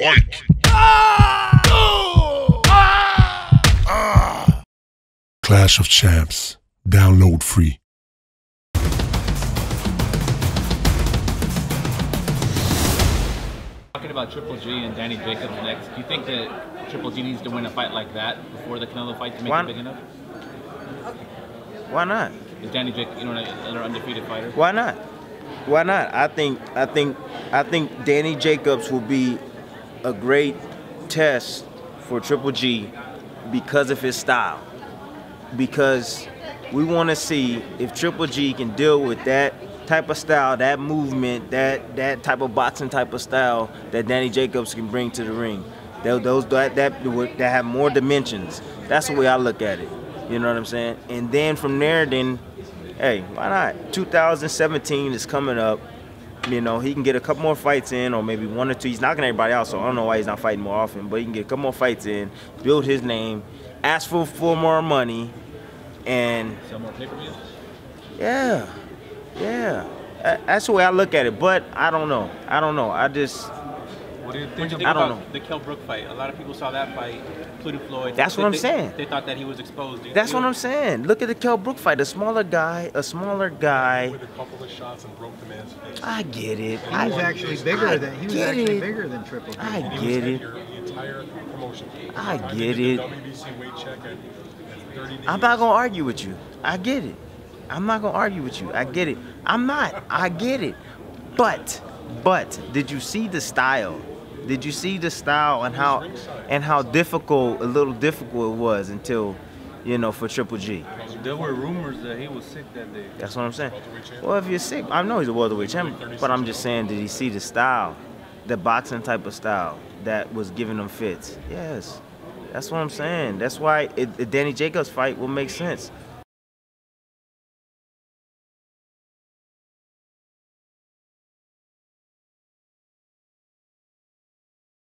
Fight! Clash of Champs. Download free. Talking about Triple G and Danny Jacobs next, do you think that Triple G needs to win a fight like that before the Canelo fight to make it big enough? Why not? Is Danny Jacobs, you know, another undefeated fighter? Why not? Why not? I think Danny Jacobs will be a great test for Triple G because of his style. Because we want to see if Triple G can deal with that type of style, that movement, that type of boxing type of style that Danny Jacobs can bring to the ring. That have more dimensions. That's the way I look at it. You know what I'm saying? And then from there, then, hey, why not? 2017 is coming up. You know, he can get a couple more fights in, or maybe one or two. He's knocking everybody out, so I don't know why he's not fighting more often. But he can get a couple more fights in, build his name, ask for more money, and sell more pay-per-views. Yeah. That's the way I look at it. But I don't know. I just. What do you think about the Kell Brook fight? A lot of people saw that fight, Pluto Floyd. That's what I'm saying. They thought that he was exposed. That's what I'm saying. Look at the Kell Brook fight. A smaller guy. With a couple of shots and broke the man's face. I get it. He was actually bigger than Triple G. I get it. The entire promotion. I get it. I'm not gonna argue with you. I get it. I'm not gonna argue with you. I get it. I'm not. I get it. But did you see the style? Did you see the style and how difficult it was until, you know, for Triple G? There were rumors that he was sick that day. That's what I'm saying. Well, if you're sick, I know he's a welterweight champion, but I'm just saying, did he see the style, the boxing type of style that was giving him fits? Yes, that's what I'm saying. That's why the Danny Jacobs fight will make sense.